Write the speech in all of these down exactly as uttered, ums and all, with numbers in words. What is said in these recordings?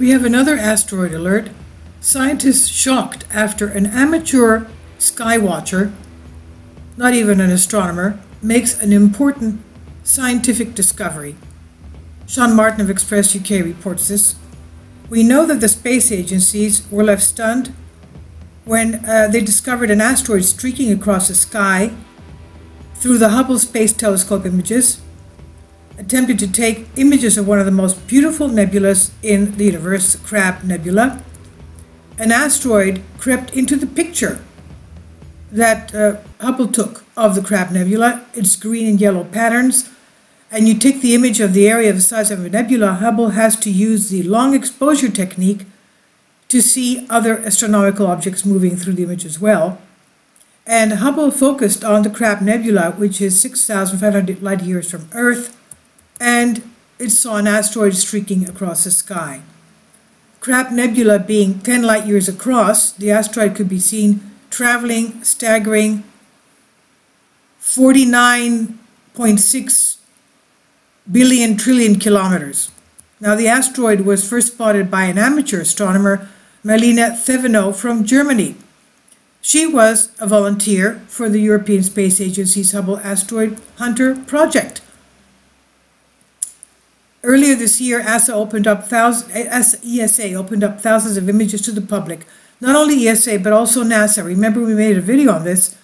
We have another asteroid alert. Scientists shocked after an amateur skywatcher, not even an astronomer, makes an important scientific discovery. Sean Martin of Express U K reports this. We know that the space agencies were left stunned when uh, they discovered an asteroid streaking across the sky through the Hubble Space Telescope images, attempted to take images of one of the most beautiful nebulas in the universe, the Crab nebula. An asteroid crept into the picture that uh, Hubble took of the Crab nebula, its green and yellow patterns, and you take the image of the area of the size of a nebula, Hubble has to use the long exposure technique to see other astronomical objects moving through the image as well. And Hubble focused on the Crab nebula, which is six thousand five hundred light years from Earth, and it saw an asteroid streaking across the sky. Crab nebula being ten light years across, the asteroid could be seen traveling, staggering forty-nine point six billion trillion kilometers. Now, the asteroid was first spotted by an amateur astronomer, Marlene Thevenot from Germany. She was a volunteer for the European Space Agency's Hubble Asteroid Hunter project. Earlier this year, E S A opened up thousands, E S A opened up thousands of images to the public. Not only E S A, but also NASA. Remember, we made a video on this.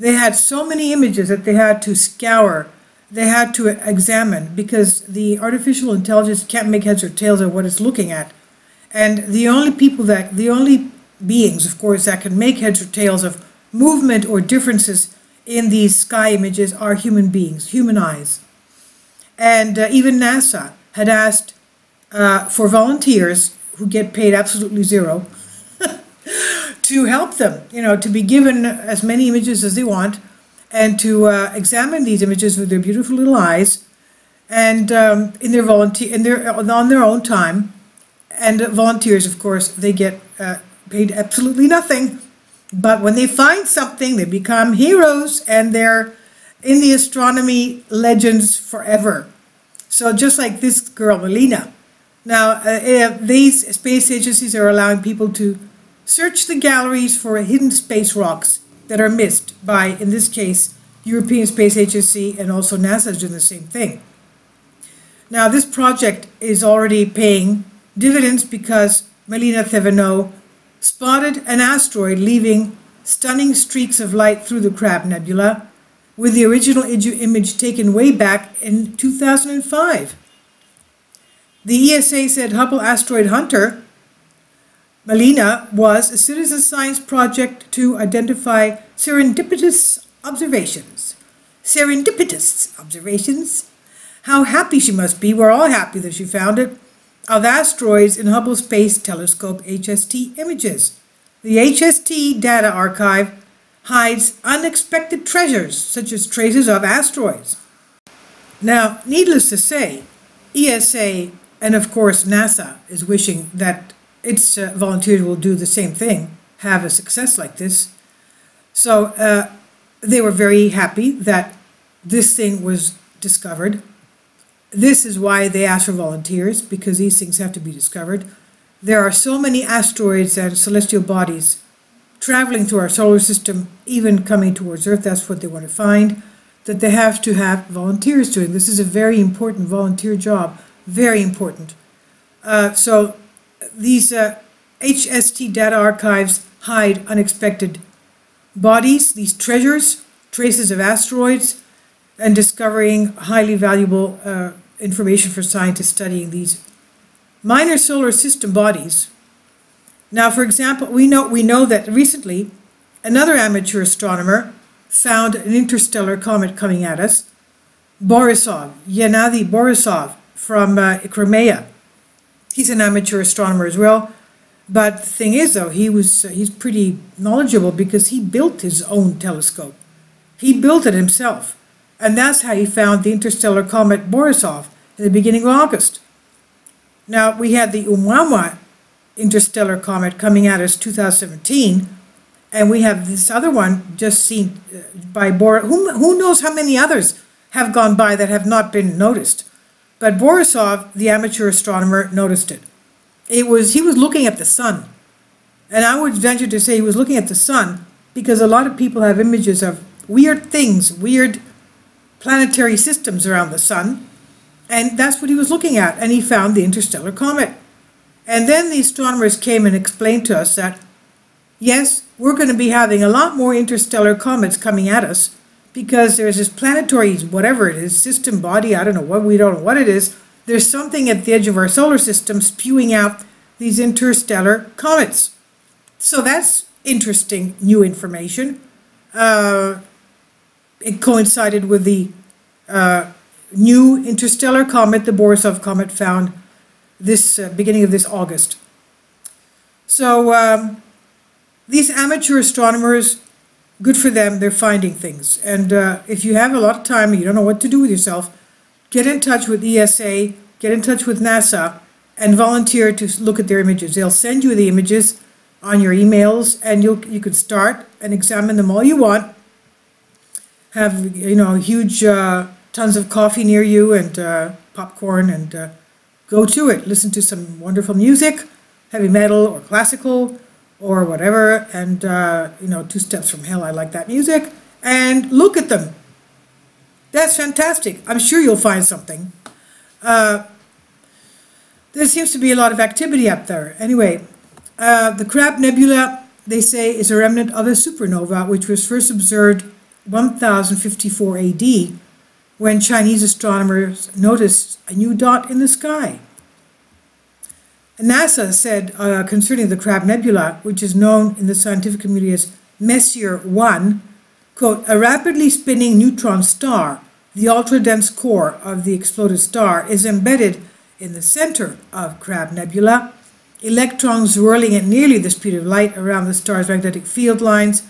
They had so many images that they had to scour, they had to examine, because the artificial intelligence can't make heads or tails of what it's looking at. And the only people that, the only beings, of course, that can make heads or tails of movement or differences in these sky images are human beings, human eyes. And uh, even NASA had asked uh, for volunteers who get paid absolutely zero to help them, you know, to be given as many images as they want and to uh, examine these images with their beautiful little eyes and um, in their volunteer, in their, on their own time. And uh, volunteers, of course, they get uh, paid absolutely nothing. But when they find something, they become heroes and they're in the astronomy legends forever. So just like this girl, Melina. Now, uh, these space agencies are allowing people to search the galleries for hidden space rocks that are missed by, in this case, European Space Agency, and also NASA is doing the same thing. Now, this project is already paying dividends because Marlene Thevenot spotted an asteroid leaving stunning streaks of light through the Crab nebula, with the original image taken way back in two thousand five. The E S A said Hubble Asteroid Hunter Melina was a citizen science project to identify serendipitous observations. Serendipitous observations. How happy she must be. We're all happy that she found it. Of asteroids in Hubble Space Telescope H S T images. The H S T data archive hides unexpected treasures, such as traces of asteroids. Now, needless to say, E S A and, of course, NASA is wishing that its uh, volunteers will do the same thing, have a success like this. So uh, they were very happy that this thing was discovered. This is why they asked for volunteers, because these things have to be discovered. There are so many asteroids and celestial bodies traveling through our solar system, even coming towards Earth. That's what they want to find, that they have to have volunteers doing. This is a very important volunteer job, very important. Uh, so these uh, H S T data archives hide unexpected bodies, these treasures, traces of asteroids, and discovering highly valuable uh, information for scientists studying these minor solar system bodies. Now, for example, we know, we know that recently another amateur astronomer found an interstellar comet coming at us, Borisov, Yanadi Borisov from uh, Crimea. He's an amateur astronomer as well, but the thing is, though, he was uh, he's pretty knowledgeable because he built his own telescope. He built it himself, and that's how he found the interstellar comet Borisov in the beginning of August. Now, we had the Oumuamua interstellar comet coming at us two thousand seventeen, and we have this other one just seen by Borisov. Who, who knows how many others have gone by that have not been noticed? But Borisov, the amateur astronomer, noticed it. it was, he was looking at the sun. And I would venture to say he was looking at the sun because a lot of people have images of weird things, weird planetary systems around the sun. And that's what he was looking at. And he found the interstellar comet. And then the astronomers came and explained to us that, yes, we're going to be having a lot more interstellar comets coming at us because there's this planetary, whatever it is, system, body, I don't know what, we don't know what it is. There's something at the edge of our solar system spewing out these interstellar comets. So that's interesting new information. Uh, it coincided with the uh, new interstellar comet, the Borisov comet, found this uh, beginning of this August. So um, these amateur astronomers, good for them, they're finding things. And uh, if you have a lot of time and you don't know what to do with yourself, get in touch with E S A, get in touch with NASA, and volunteer to look at their images. They'll send you the images on your emails, and you'll, you could start and examine them all you want. Have, you know, huge uh, tons of coffee near you and uh, popcorn, and uh, go to it. Listen to some wonderful music, heavy metal or classical or whatever, and, uh, you know, Two Steps from Hell, I like that music, and look at them. That's fantastic. I'm sure you'll find something. Uh, there seems to be a lot of activity up there. Anyway, uh, the Crab nebula, they say, is a remnant of a supernova, which was first observed one thousand fifty-four A D, when Chinese astronomers noticed a new dot in the sky. NASA said uh, concerning the Crab nebula, which is known in the scientific community as Messier one, quote, a rapidly spinning neutron star, the ultra-dense core of the exploded star, is embedded in the center of Crab nebula. Electrons whirling at nearly the speed of light around the star's magnetic field lines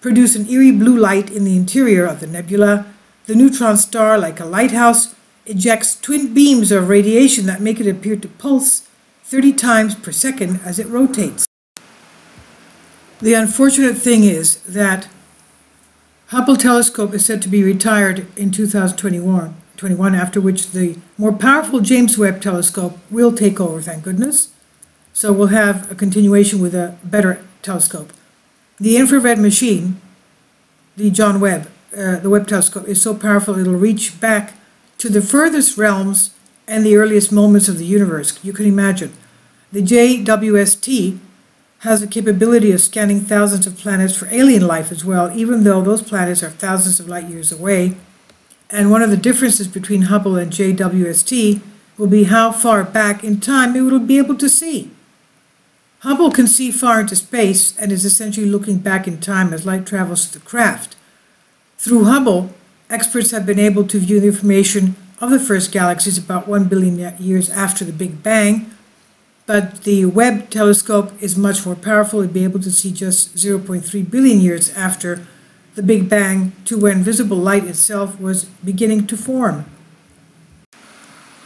produce an eerie blue light in the interior of the nebula. The neutron star, like a lighthouse, ejects twin beams of radiation that make it appear to pulse thirty times per second as it rotates. The unfortunate thing is that Hubble telescope is said to be retired in two thousand twenty-one, after which the more powerful James Webb telescope will take over, thank goodness. So we'll have a continuation with a better telescope. The infrared machine, the John Webb, Uh, the Webb telescope, is so powerful it'll reach back to the furthest realms and the earliest moments of the universe. You can imagine. The J W S T has the capability of scanning thousands of planets for alien life as well, even though those planets are thousands of light years away. And one of the differences between Hubble and J W S T will be how far back in time it will be able to see. Hubble can see far into space and is essentially looking back in time as light travels through the craft. Through Hubble, experts have been able to view the information of the first galaxies about one billion years after the Big Bang, but the Webb telescope is much more powerful. It'd be able to see just zero point three billion years after the Big Bang to when visible light itself was beginning to form.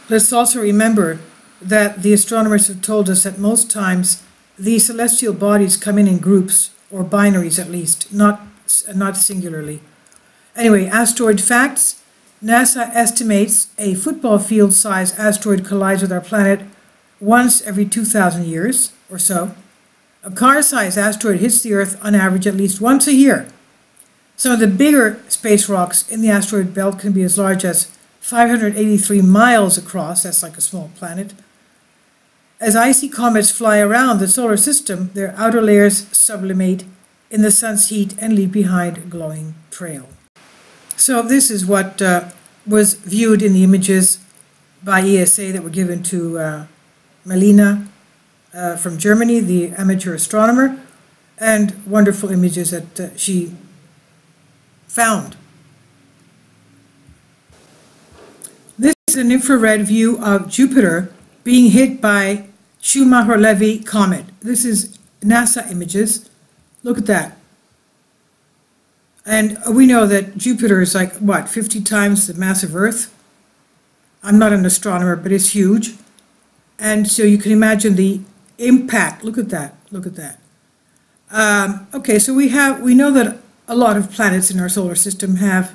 Let's also remember that the astronomers have told us that most times these celestial bodies come in in groups, or binaries at least, not, not singularly. Anyway, asteroid facts. NASA estimates a football field size asteroid collides with our planet once every two thousand years or so. A car-sized asteroid hits the Earth on average at least once a year. Some of the bigger space rocks in the asteroid belt can be as large as five hundred eighty-three miles across. That's like a small planet. As icy comets fly around the solar system, their outer layers sublimate in the sun's heat and leave behind a glowing trail. So this is what uh, was viewed in the images by E S A that were given to uh, Melina uh, from Germany, the amateur astronomer, and wonderful images that uh, she found. This is an infrared view of Jupiter being hit by Shoemaker-Levy comet. This is NASA images. Look at that. And we know that Jupiter is like, what, fifty times the mass of Earth? I'm not an astronomer, but it's huge. And so you can imagine the impact. Look at that. Look at that. Um, okay, so we have, we know that a lot of planets in our solar system have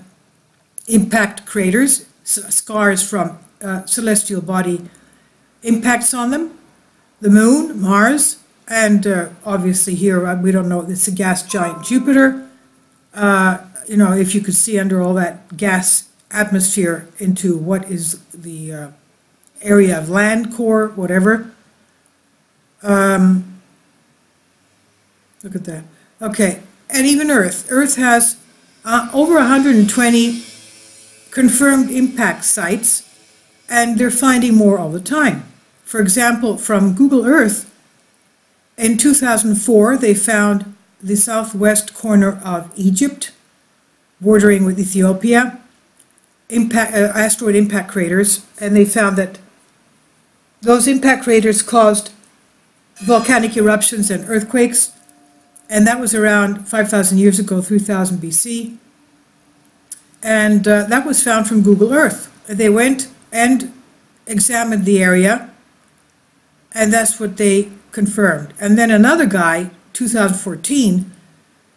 impact craters, scars from uh, celestial body impacts on them. the Moon, Mars, and uh, obviously here, we don't know, it's a gas giant Jupiter. Uh, you know, if you could see under all that gas atmosphere into what is the uh, area of land core, whatever. Um, look at that. Okay, and even Earth. Earth has uh, over one hundred twenty confirmed impact sites, and they're finding more all the time. For example, from Google Earth, in two thousand four, they found the southwest corner of Egypt, bordering with Ethiopia, impact, uh, asteroid impact craters, and they found that those impact craters caused volcanic eruptions and earthquakes, and that was around five thousand years ago, three thousand B C, and uh, that was found from Google Earth. They went and examined the area, and that's what they confirmed. And then another guy, two thousand fourteen,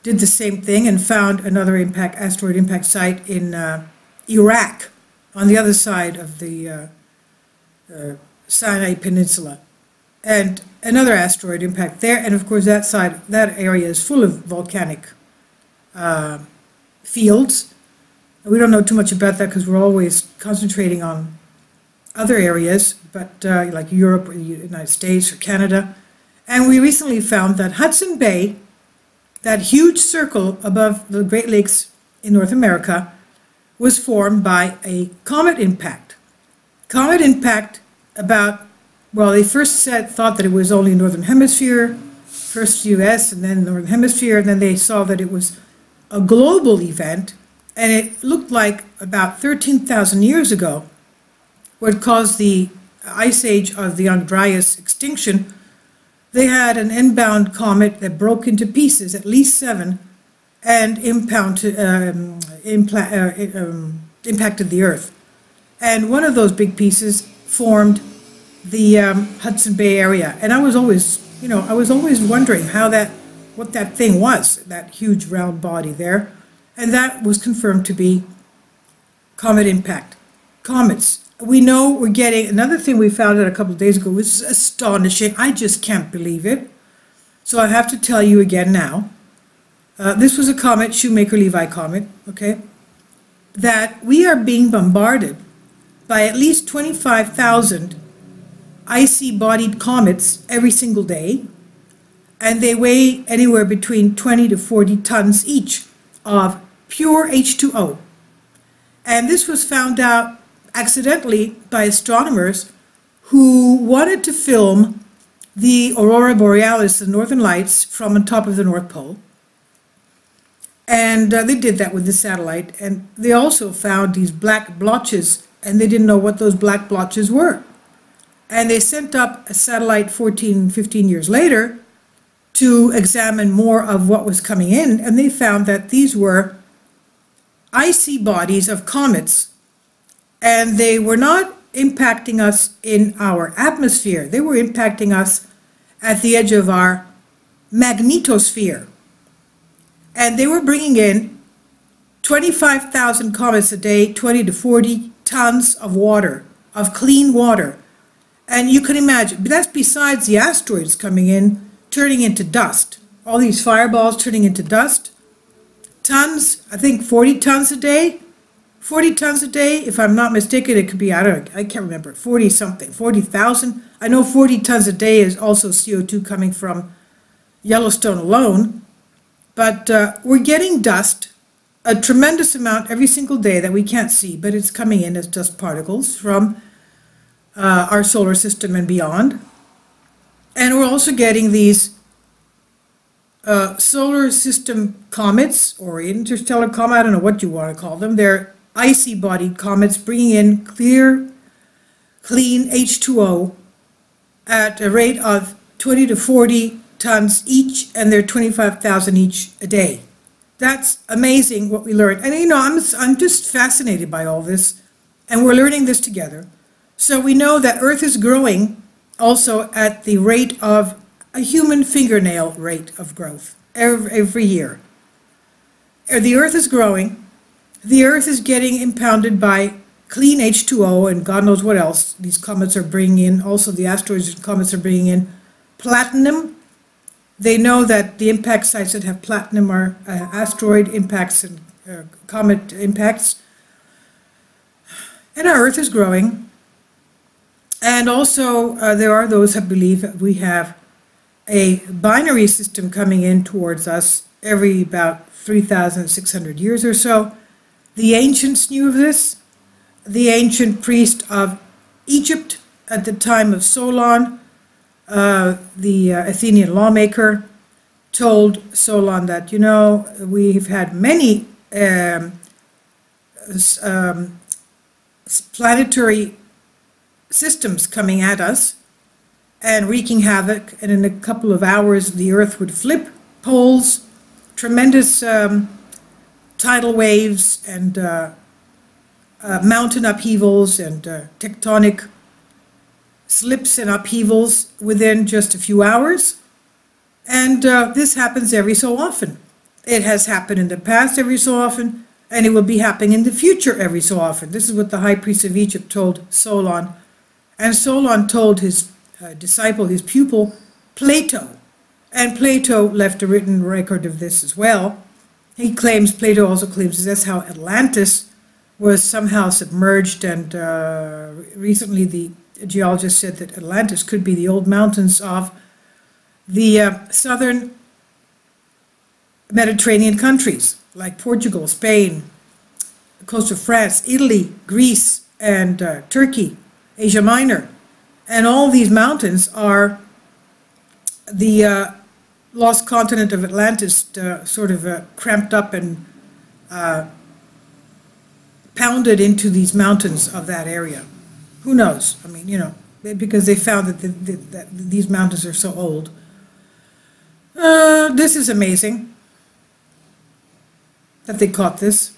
did the same thing and found another impact asteroid impact site in uh, Iraq, on the other side of the uh, uh, Sinai Peninsula, and another asteroid impact there. And of course, that side, that area is full of volcanic uh, fields. We don't know too much about that because we're always concentrating on other areas, but uh, like Europe or the United States or Canada. And we recently found that Hudson Bay, that huge circle above the Great Lakes in North America, was formed by a comet impact. Comet impact about, well, they first said, thought that it was only Northern Hemisphere, first U S and then Northern Hemisphere, and then they saw that it was a global event, and it looked like about thirteen thousand years ago, what caused the ice age of the Andreas extinction. They had an inbound comet that broke into pieces, at least seven, and impound, um, impla uh, um, impacted the Earth. And one of those big pieces formed the um, Hudson Bay area. And I was always, you know, I was always wondering how that, what that thing was, that huge round body there. And that was confirmed to be comet impact. Comets. We know we're getting, another thing we found out a couple of days ago was astonishing. I just can't believe it. So I have to tell you again now. Uh, this was a comet, Shoemaker-Levy comet, okay, that we are being bombarded by at least twenty-five thousand icy-bodied comets every single day, and they weigh anywhere between twenty to forty tons each of pure H two O. And this was found out accidentally by astronomers who wanted to film the Aurora Borealis, the northern lights, from on top of the North Pole. And uh, they did that with the satellite, and they also found these black blotches, and they didn't know what those black blotches were. And they sent up a satellite fourteen, fifteen years later to examine more of what was coming in, and they found that these were icy bodies of comets, and they were not impacting us in our atmosphere. They were impacting us at the edge of our magnetosphere. And they were bringing in twenty-five thousand comets a day, twenty to forty tons of water, of clean water. And you can imagine, but that's besides the asteroids coming in, turning into dust. All these fireballs turning into dust. Tons, I think forty tons a day. forty tons a day, if I'm not mistaken, it could be, I don't know, I can't remember, forty something, forty thousand. I know forty tons a day is also C O two coming from Yellowstone alone. But uh, we're getting dust, a tremendous amount every single day that we can't see, but it's coming in as dust particles from uh, our solar system and beyond. And we're also getting these uh, solar system comets or interstellar comets, I don't know what you want to call them. They're icy-bodied comets bringing in clear, clean H two O at a rate of twenty to forty tons each, and they're twenty-five thousand each a day. That's amazing what we learned. And you know, I'm, I'm just fascinated by all this, and we're learning this together. So we know that Earth is growing also at the rate of a human fingernail rate of growth every, every year. The Earth is growing. The Earth is getting impounded by clean H two O and God knows what else these comets are bringing in. Also, the asteroids and comets are bringing in platinum. They know that the impact sites that have platinum are uh, asteroid impacts and uh, comet impacts. And our Earth is growing. And also, uh, there are those who believe that we have a binary system coming in towards us every about three thousand six hundred years or so. The ancients knew of this. The ancient priest of Egypt at the time of Solon, uh, the uh, Athenian lawmaker, told Solon that, you know, we've had many um, um, planetary systems coming at us and wreaking havoc, and in a couple of hours the Earth would flip poles, tremendous um, tidal waves and uh, uh, mountain upheavals and uh, tectonic slips and upheavals within just a few hours. And uh, this happens every so often. It has happened in the past every so often, and it will be happening in the future every so often. This is what the high priest of Egypt told Solon. And Solon told his uh, disciple, his pupil, Plato. And Plato left a written record of this as well. He claims, Plato also claims, that's how Atlantis was somehow submerged, and uh, recently the geologist said that Atlantis could be the old mountains of the uh, southern Mediterranean countries, like Portugal, Spain, the coast of France, Italy, Greece, and uh, Turkey, Asia Minor. And all these mountains are the uh, lost continent of Atlantis, uh, sort of uh, cramped up and uh, pounded into these mountains of that area. Who knows? I mean, you know, because they found that, the, the, that these mountains are so old. Uh, this is amazing that they caught this.